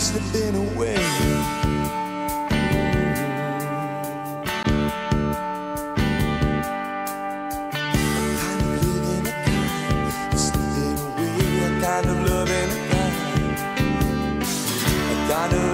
slipping away. Kind of living a kind that's slipping away. A kind of loving a kind.